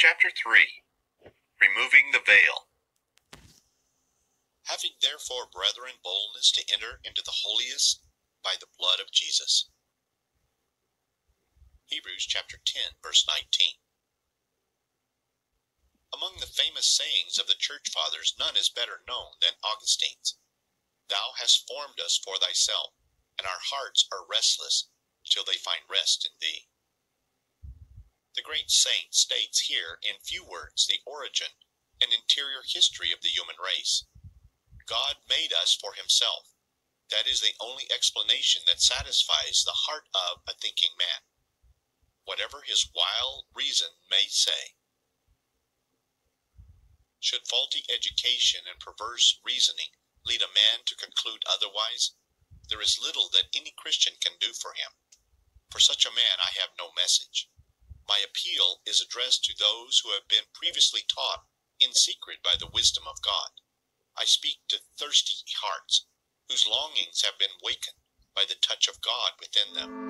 Chapter 3. Removing the veil. Having therefore, brethren, boldness to enter into the holiest by the blood of Jesus. Hebrews chapter 10, verse 19. Among the famous sayings of the Church Fathers, none is better known than Augustine's. Thou hast formed us for thyself, and our hearts are restless till they find rest in thee. The great saint states here in few words the origin and interior history of the human race. God made us for himself. That is the only explanation that satisfies the heart of a thinking man, whatever his wild reason may say. Should faulty education and perverse reasoning lead a man to conclude otherwise, there is little that any Christian can do for him. For such a man I have no message. My appeal is addressed to those who have been previously taught in secret by the wisdom of God. I speak to thirsty hearts, whose longings have been wakened by the touch of God within them.